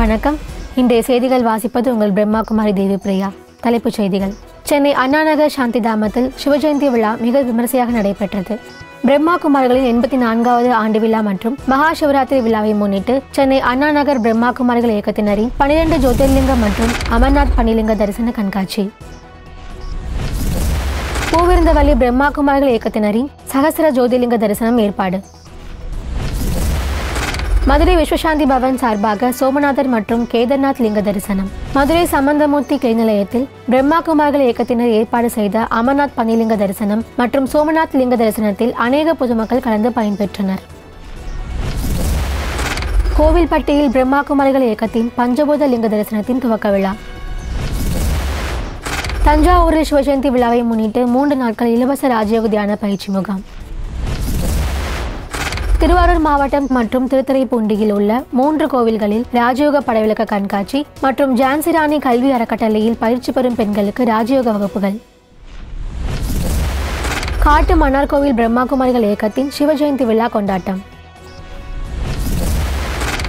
வணக்கம். இன்றைய செய்திகள் வாசிப்பது உங்கள் பிரம்மா குமாரி தேவிப்பிரியா. தலைப்புச் செய்திகள். சென்னை அண்ணாநகர் சாந்தி தாமத்தில் சிவஜெயந்தி விழா மிக விமரிசையாக நடைபெற்றது. பிரம்மா குமாரிகளின் 84வது ஆண்டு விழா மற்றும் மகா சிவராத்திரி விழாவை முன்னிட்டு சென்னை அண்ணாநகர் பிரம்மா குமாரிகள் இயக்கத்தினரின் 12 ஜோதிர்லிங்கம் மற்றும் அமர்நாத் பணிலிங்க தரிசன கண்காட்சி. பூவிருந்தவல்லி பிரம்மா குமாரிகள் இயக்கத்தினரின் சகசர ஜோதிர்லிங்க தரிசனம் ஏற்பாடு. மதுரை விஸ்வசாந்தி பவன் சார்பாக சோமநாதர் மற்றும் கேதர்நாத் லிங்க தரிசனம். மதுரை சம்பந்தமூர்த்தி கலை நிலையத்தில் பிரம்மா குமாரிகள் இயக்கத்தினர் ஏற்பாடு செய்த அமர்நாத் பணிலிங்க தரிசனம் மற்றும் சோமநாத் லிங்க தரிசனத்தில் அநேக பொதுமக்கள் கலந்து பயன்பெற்றனர். கோவில்பட்டியில் பிரம்மா குமாரிகள் இயக்கத்தின் பஞ்சபூத லிங்க தரிசனத்தின் துவக்க விழா. தஞ்சாவூரில் சிவஜெயந்தி விழாவை முன்னிட்டு 3 நாட்கள் இலவச ராஜயோக தியான பயிற்சி முகாம். திருவாரூர் மாவட்டம் மற்றும் திருத்துறைப்பூண்டியில் உள்ள 3 கோவில்களில் ராஜயோக படவிளக்க கண்காட்சி மற்றும் ஜான்சிராணி கல்வி அறக்கட்டளையில் பயிற்சி பெறும் பெண்களுக்கு ராஜயோக வகுப்புகள். காட்டு மன்னார்கோவில் பிரம்மா குமாரிகள் இயக்கத்தின் சிவஜெயந்தி விழா கொண்டாட்டம்.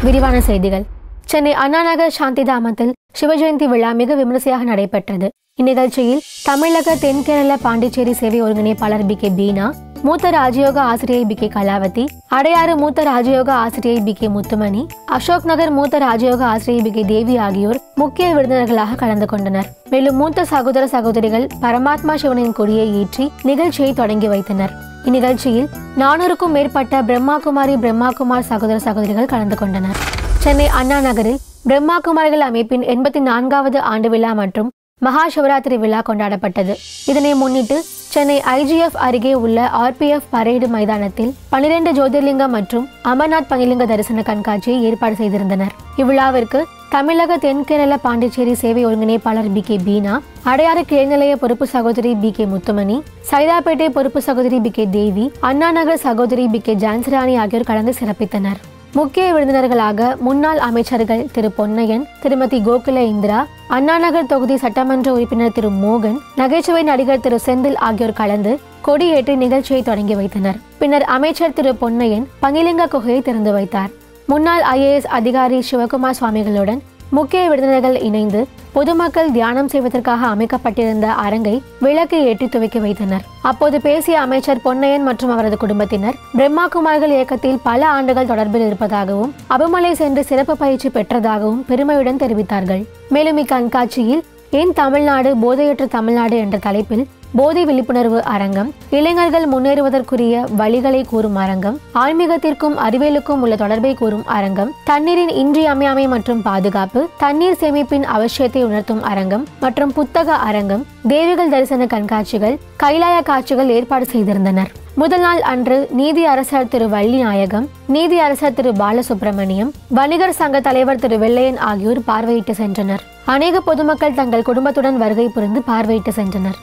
விரிவான செய்திகள். சென்னை அண்ணாநகர் சாந்திதாமத்தில் சிவஜெயந்தி விழா மிக விமரிசையாக நடைபெற்றது. இந்நிகழ்ச்சியில் தமிழக தென்கேரள பாண்டிச்சேரி சேவை ஒருங்கிணைப்பாளர் பி.கே. பீனா, மூத்த ராஜயோக ஆசிரியை பி.கே. கலாவதி, அடையாறு மூத்த ராஜயோக ஆசிரியை பி.கே. முத்துமணி, அசோக் நகர் மூத்த ராஜயோக ஆசிரியை பி.கே. தேவி ஆகியோர் முக்கிய விருந்தினர்களாக கலந்து கொண்டனர். மேலும் மூத்த சகோதர சகோதரிகள் பரமாத்மா சிவனின் கொடியை ஏற்றி நிகழ்ச்சியை தொடங்கி வைத்தனர். இந்நிகழ்ச்சியில் 400க்கும் மேற்பட்ட பிரம்மா குமாரி பிரம்மா குமார் சகோதர சகோதரிகள் கலந்து கொண்டனர். சென்னை அண்ணா நகரில் பிரம்மா குமாரிகள் அமைப்பின் 84வது ஆண்டு விழா மற்றும் மகா சிவராத்திரி விழா கொண்டாடப்பட்டது. இதனை முன்னிட்டு சென்னை IGF அருகே உள்ள RPF பரேடு மைதானத்தில் 12 ஜோதிர்லிங்கம் மற்றும் அமர்நாத் பணிலிங்க தரிசன கண்காட்சியை ஏற்பாடு செய்திருந்தனர். இவ்விழாவிற்கு தமிழக தென்கேரள பாண்டிச்சேரி சேவை ஒருங்கிணைப்பாளர் பி.கே. பீனா, அடையாறு கிளைநிலைய பொறுப்பு சகோதரி பி.கே. முத்துமணி, சைதாப்பேட்டை பொறுப்பு சகோதரி பி.கே. தேவி, அண்ணாநகர் சகோதரி பி.கே. ஜான்சிராணி ஆகியோர் கலந்து சிறப்பித்தனர். முக்கிய விருந்தினர்களாக முன்னாள் அமைச்சர்கள் திரு பொன்னையன், திருமதி கோகுல இந்திரா, அண்ணாநகர் தொகுதி சட்டமன்ற உறுப்பினர் திரு மோகன், நகைச்சுவை நடிகர் திரு செந்தில் ஆகியோர் கலந்து கொடியேற்றி நிகழ்ச்சியை தொடங்கி வைத்தனர். பின்னர் அமைச்சர் திரு பொன்னையன் பணிலிங்க குகையை திறந்து வைத்தார். முன்னாள் IAS அதிகாரி சிவகுமார் சுவாமிகளுடன் முக்கிய விருந்தினர்கள் இணைந்து பொதுமக்கள் தியானம் செய்வதற்காக அமைக்கப்பட்டிருந்த அரங்கை விளக்கு ஏற்றி துவக்கி வைத்தனர். அப்போது பேசிய அமைச்சர் பொன்னையன் மற்றும் அவரது குடும்பத்தினர் பிரம்மா குமாரிகள் இயக்கத்தில் பல ஆண்டுகள் தொடர்பில் இருப்பதாகவும் அபமலை சென்று சிறப்பு பயிற்சி பெற்றதாகவும் பெருமையுடன் தெரிவித்தார்கள். மேலும் இக்கண்காட்சியில் என் தமிழ்நாடு போதையற்ற தமிழ்நாடு என்ற தலைப்பில் போதை விழிப்புணர்வு அரங்கம், இளைஞர்கள் முன்னேறுவதற்குரிய வழிகளை கூறும் அரங்கம், ஆன்மீகத்திற்கும் அறிவியலுக்கும் உள்ள தொடர்பை கூறும் அரங்கம், தண்ணீரின் இன்றியமையாமை மற்றும் பாதுகாப்பு, தண்ணீர் சேமிப்பின் அவசியத்தை உணர்த்தும் அரங்கம் மற்றும் புத்தக அரங்கம், தேவிகள் தரிசன கண்காட்சிகள், கைலாய காட்சிகள் ஏற்பாடு செய்திருந்தனர். முதல் நாள் அன்று நீதி அரசர் திரு வள்ளி நாயகம், நீதி அரசர் திரு பாலசுப்ரமணியம், வணிகர் சங்க தலைவர் திரு வெள்ளையன் ஆகியோர் பார்வையிட்டு சென்றனர். அநேக பொதுமக்கள் தங்கள் குடும்பத்துடன் வருகை புரிந்து பார்வையிட்டு சென்றனர்.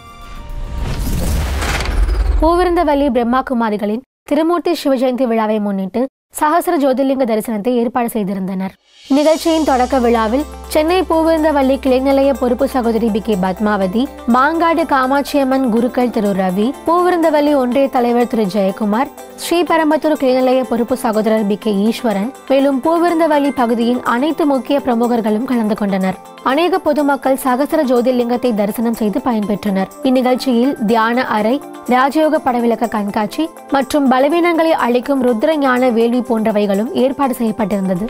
பூவிருந்தவல்லி பிரம்மா குமாரிகளின் திருமூர்த்தி சிவஜெயந்தி விழாவை முன்னிட்டு சகசர ஜோதிர்லிங்க தரிசனத்தை ஏற்பாடு செய்திருந்தனர். நிகழ்ச்சியின் தொடக்க விழாவில் சென்னை பூவிருந்தவல்லி கிளைநிலைய பொறுப்பு சகோதரி பி.கே. பத்மாவதி, மாங்காடு காமாட்சியம்மன் குருக்கள் திரு ரவி, பூவிருந்தவல்லி ஒன்றிய தலைவர் திரு ஜெயக்குமார், ஸ்ரீபெரம்பத்தூர் கிளைநிலைய பொறுப்பு சகோதரர் பி.கே. ஈஸ்வரன், மேலும் பூவிருந்தவல்லி பகுதியின் அனைத்து முக்கிய பிரமுகர்களும் கலந்து கொண்டனர். அநேக பொதுமக்கள் சகசர ஜோதிர்லிங்கத்தை தரிசனம் செய்து பயன்பெற்றனர். இந்நிகழ்ச்சியில் தியான அறை, ராஜயோக படவிளக்க கண்காட்சி மற்றும் பலவீனங்களை அளிக்கும் ருத்ர ஞான வேள்வி போன்றவைகளும் ஏற்பாடு செய்யப்பட்டிருந்தது.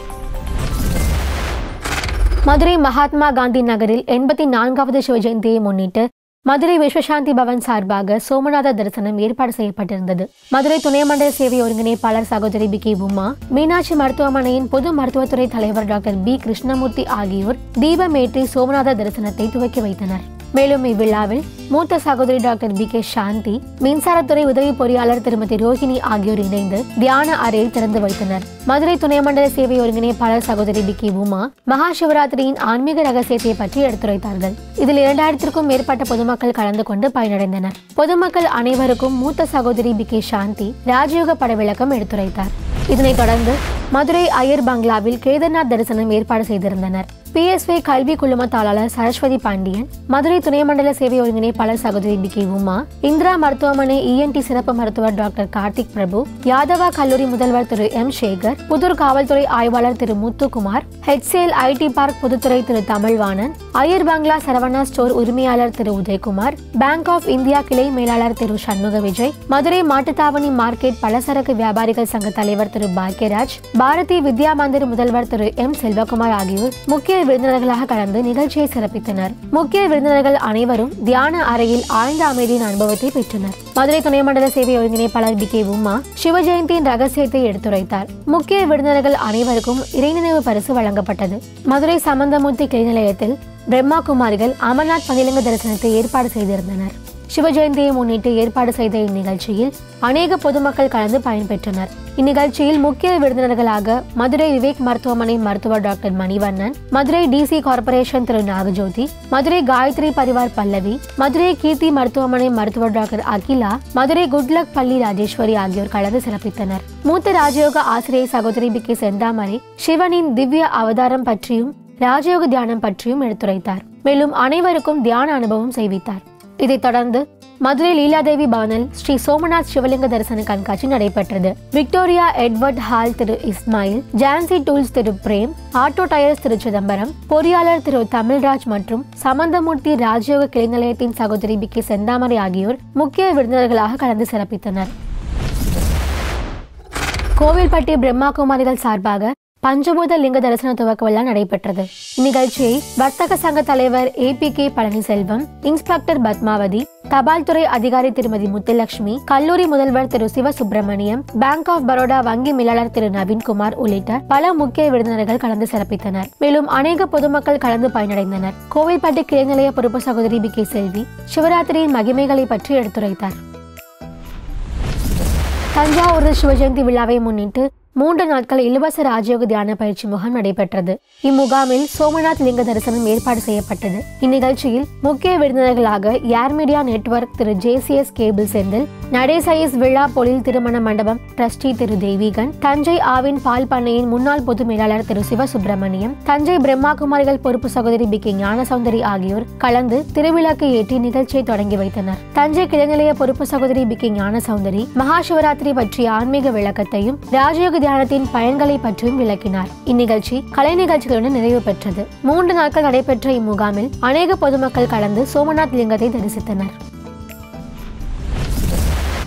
மதுரை மகாத்மா காந்தி நகரில் 84வது சிவஜெயந்தியை முன்னிட்டு மதுரை விஸ்வசாந்தி பவன் சார்பாக சோமநாதர் தரிசனம் ஏற்பாடு செய்யப்பட்டிருந்தது. மதுரை துணை மண்டல சேவை ஒருங்கிணைப்பாளர் சகோதரி பி.கே. உமா, மீனாட்சி மருத்துவமனையின் பொது மருத்துவத்துறை தலைவர் டாக்டர் பி. கிருஷ்ணமூர்த்தி ஆகியோர் தீபமேற்றி சோமநாதர் தரிசனத்தை துவக்கி வைத்தனர். மேலும் இவ்விழாவில் மூத்த சகோதரி டாக்டர் பி.கே. சாந்தி, மின்சாரத்துறை உதவி பொறியாளர் திருமதி ரோஹிணி ஆகியோர் இணைந்து தியான அறையை திறந்து வைத்தனர். மதுரை துணை மண்டல சேவை ஒருங்கிணைப்பாளர் சகோதரி பி.கே. உமா மகா சிவராத்திரியின் ஆன்மீக ரகசியத்தை பற்றி எடுத்துரைத்தார்கள். இதில் 2000க்கும் மேற்பட்ட பொதுமக்கள் கலந்து கொண்டு பயனடைந்தனர். பொதுமக்கள் அனைவருக்கும் மூத்த சகோதரி பி.கே. சாந்தி ராஜயோக படவிளக்கம் எடுத்துரைத்தார். இதனைத் தொடர்ந்து மதுரை ஐயர் பங்களாவில் கேதர்நாத் தரிசனம் ஏற்பாடு செய்திருந்தனர். PSV Kalvi Kulumatala, Saraswati Pandian, Madurai Tunamandala Sevi Orinipala Sagodri Biki Uma, Indra Marthamane ENT Sinapa Marthawa Dr. Karthik Prabhu, Yadava Kaluri Mudalvar Thiru M. Shekhar, Pudur Kavalthurai Ayvalar Thiru Muthu Kumar, HCL IT Park Puduthurai Thiru Tamalvanan, Ayer Bangla Saravana Store Urmiyalar Thiru Uday Kumar, Bank of India Kilai Melalar Thiru Shanmuga Vijay, Madurai Mattathavani Market Palasaraka Vyabarigal Sanga Thalevar Thiru Barkeraj, Bharati Vidya Mandir Mudalvar Thiru M. Selvakumar Agiyur, Mukia Vidnaragalaha Karandu Nigalchiya Sirapithanar, Mukia Vidnaragal Anivarum, Diana Arayil Aanda Amedin Anubavathai Petranar, Madurai Tunaimandala Sevai Oringinaipalar BK Uma, Shiva Jayanthi Rahasiyathai Eduthuraithaar, Mukia Vidnaragal Anivarukkum Iraininaivu Parisu Vazhangappattadu, Madurai Samanthamurthy Kilaiyilayathil, Brahma Kumarigal Amarnath Panilanga Darsanathai Erpadu Seydirundhanar. Shiva Jayanthiyai Munnitu Erpadu Seitha Innigalchiyil, Aneka Podumakkal Kalandhu Payanpettranar. Innigalchiyil Mukkiya Virudhinargalaga, Madurai Vivek Marthavanai Marthuva Dr. Manivannan, Madurai DC Corporation Thiru Nagajothi, Madurai Gayatri Parivar Pallavi, Madurai Kirthi Marthavanai Marthuva Dr. Akila, Madurai Goodluck Palli Rajeshwari Agiyor Kalandhu Sirapithanar. Mootha Rajayoga Asiriyai Sagodhari B.K. Sendamari, Shivanin Divya Avadaram Patriyum, Rajayoga Dhyanam Patriyum Eduthuraithaar. Melum Anaivarukkum Dhyana Anubavam Seivithaar. இதை தொடர்ந்து மதுரை லீலாதேவி பவனில் ஸ்ரீ சோமநாத் சிவலிங்க தரிசன கண்காட்சி நடைபெற்றது. Victoria Edward hall Thiru Ismail, Jhansi tools Thiru Prem, auto tyres Thiru Chidambaram, பொறியாளர் திரு தமிழ்ராஜ் மற்றும் சமந்தமூர்த்தி ராஜயோக கிளை நிலையத்தின் சகோதரி பி.கே. செந்தாமரை ஆகியோர் முக்கிய விருந்தினர்களாக கலந்து சிறப்பித்தனர். கோவில்பட்டி பிரம்மா குமாரிகள் சார்பாக பஞ்சபூத லிங்க தரிசன துவக்க விழா நடைபெற்றது. இந்நிகழ்ச்சியை வர்த்தக சங்க தலைவர் ஏபிகே பழனிசெல்வம், இன்ஸ்பெக்டர் பத்மாவதி, தபால் துறை அதிகாரி திருமதி முத்துலட்சுமி, கல்லூரி முதல்வர் திரு சிவசுப்பிரமணியம், பேங்க் ஆஃப் பரோடா வங்கி மேலாளர் திரு நவீன்குமார் உள்ளிட்ட பல முக்கிய விருந்தினர்கள் கலந்து சிறப்பித்தனர். மேலும் அநேக பொதுமக்கள் கலந்து பயனடைந்தனர். கோவில்பட்டி கிளை நிலைய பொறுப்பு சகோதரி பி.கே. செல்வி சிவராத்திரியின் மகிமைகளை பற்றி எடுத்துரைத்தார். தஞ்சாவூரில் சிவஜெயந்தி விழாவை முன்னிட்டு 3 நாட்கள் இலவச ராஜயோக தியான பயிற்சி முகாம் நடைபெற்றது. இம்முகாமில் சோமநாத் லிங்க தரிசனம் ஏற்பாடு செய்யப்பட்டது. இந்நிகழ்ச்சியில் முக்கிய விருந்தினர்களாக ஏர் மீடியா நெட்வொர்க் திரு ஜேசிஎஸ் கேபிள் செந்தில், நடேசைஸ் விழா பொழில் திருமண மண்டபம் டிரஸ்டி திரு தேவிகன், தஞ்சை ஆவின் பால் பண்ணையின் முன்னாள் பொது மேலாளர் திரு சிவசுப்பிரமணியம், தஞ்சை பிரம்மா குமாரிகள் பொறுப்பு சகோதரி பி.கே. ஞானசௌந்தரி ஆகியோர் கலந்து திருவிளக்கு ஏற்றி நிகழ்ச்சியை தொடங்கி வைத்தனர். தஞ்சை கிளைநிலைய பொறுப்பு சகோதரி பி.கே. ஞானசௌந்தரி மகாசிவராத்திரி பற்றிய ஆன்மீக விளக்கத்தையும் ராஜயோக தியானத்தின் பயன்களை பற்றியும் விளக்கினார். இந்நிகழ்ச்சி கலை நிகழ்ச்சிகளுடன் நிறைவு பெற்றது. 3 நாட்கள் நடைபெற்ற இம்முகாமில் அநேக பொதுமக்கள் கலந்து சோமநாத் லிங்கத்தை தரிசித்தனர்.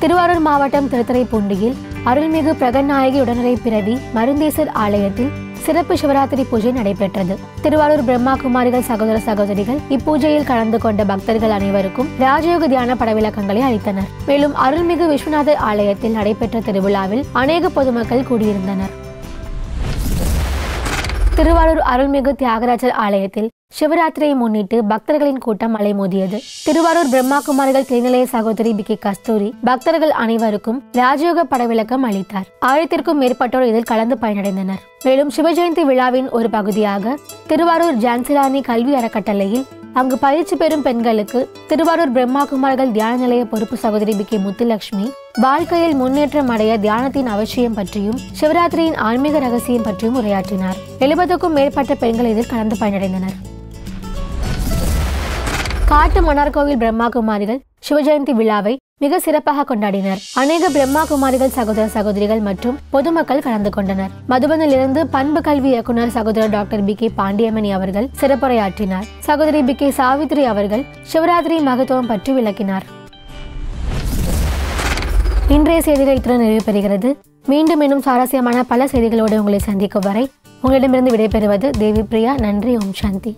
திருவாரூர் மாவட்டம் திருத்துறைப்பூண்டியில் அருள்மிகு பிரகன்நாயகி உடனரை பிறவி மருந்தேசர் ஆலயத்தில் சிறப்பு சிவராத்திரி பூஜை நடைபெற்றது. திருவாரூர் பிரம்மா குமாரிகள் சகோதர சகோதரிகள் இப்பூஜையில் கலந்து கொண்ட பக்தர்கள் அனைவருக்கும் ராஜயோக தியான படவிளக்கங்களை அளித்தனர். மேலும் அருள்மிகு விஸ்வநாதர் ஆலயத்தில் நடைபெற்ற திருவிழாவில் அநேக பொதுமக்கள் கூடியிருந்தனர். திருவாரூர் அருள்மிகு தியாகராஜர் ஆலயத்தில் சிவராத்திரியை முன்னிட்டு பக்தர்களின் கூட்டம் அலைமோதியது. திருவாரூர் பிரம்மா குமாரிகள் கிளைநிலைய சகோதரி பி.கே. கஸ்தூரி பக்தர்கள் அனைவருக்கும் ராஜயோக படவிளக்கம் அளித்தார். 1000க்கும் மேற்பட்டோர் இதில் கலந்து பயனடைந்தனர். மேலும் சிவஜெயந்தி விழாவின் ஒரு பகுதியாக திருவாரூர் ஜான்சிலானி கல்வி அறக்கட்டளையில் அங்கு பயிற்சி பெறும் பெண்களுக்கு திருவாரூர் பிரம்மா குமாரிகள் தியான நிலைய பொறுப்பு சகோதரி பி.கே. முத்துலட்சுமி வாழ்க்கையில் முன்னேற்றம் அடைய தியானத்தின் அவசியம் பற்றியும் சிவராத்திரியின் ஆன்மீக ரகசியம் பற்றியும் உரையாற்றினார். 70க்கும் மேற்பட்ட பெண்கள் இதில் கலந்து பயனடைந்தனர். காட்டு மன்னார்கோவில் பிரம்மா குமாரிகள் சிவஜெயந்தி விழாவை மிக சிறப்பாக கொண்டாடினர். அநேக பிரம்மா குமாரிகள் சகோதர சகோதரிகள் மற்றும் பொதுமக்கள் கலந்து கொண்டனர். மதுபனிலிருந்து பண்பு கல்வி இயக்குனர் சகோதரர் டாக்டர் பி.கே. பாண்டியமணி அவர்கள் சிறப்புரையாற்றினார். சகோதரி பி.கே. சாவித்ரி அவர்கள் சிவராத்திரி மகத்துவம் பற்றி விளக்கினார். இன்றைய செய்திகள் இத்துடன் நிறைவு பெறுகிறது. மீண்டும் இன்னும் சுவாரஸ்யமான பல செய்திகளோடு உங்களை சந்திக்கும் வரை உங்களிடமிருந்து விடைபெறுவது தேவி பிரியா. நன்றி. ஓம் சாந்தி.